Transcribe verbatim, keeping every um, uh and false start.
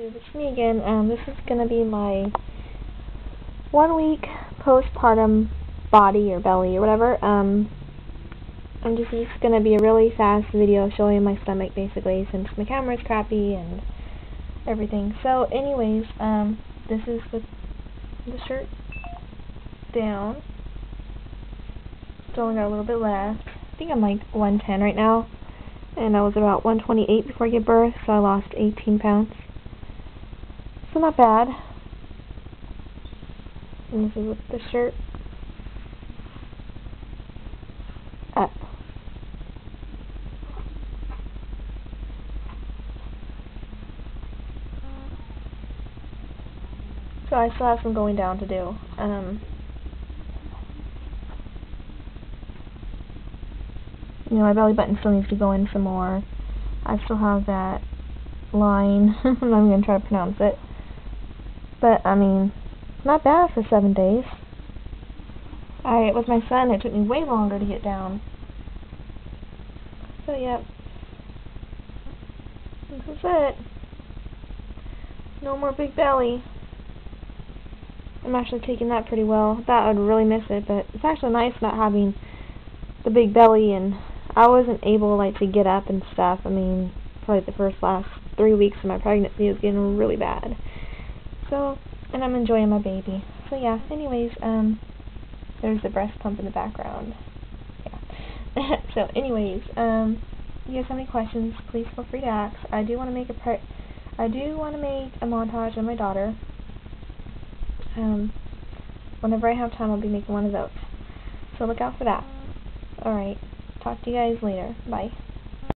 It's me again, and this is going to be my one week postpartum body or belly or whatever. Um, and this is going to be a really fast video showing my stomach basically, since my camera's crappy and everything. So anyways, um, this is with the shirt down. Still only got a little bit left. I think I'm like one ten right now, and I was about one twenty-eight before I gave birth, so I lost eighteen pounds. So not bad. And this is with the shirt up. So I still have some going down to do. Um, you know, my belly button still needs to go in some more. I still have that line. I'm not going to try to pronounce it. But, I mean, not bad for seven days. I, with my son, it took me way longer to get down. So, yep. This is it. No more big belly. I'm actually taking that pretty well. I thought I'd really miss it, but it's actually nice not having the big belly, and I wasn't able, like, to get up and stuff. I mean, probably the first last three weeks of my pregnancy was getting really bad. So, and I'm enjoying my baby. So yeah, anyways, um, there's the breast pump in the background. Yeah. So anyways, um, if you guys have any questions, please feel free to ask. I do want to make a part, I do want to make a montage of my daughter. Um, whenever I have time, I'll be making one of those. So look out for that. Alright, talk to you guys later. Bye.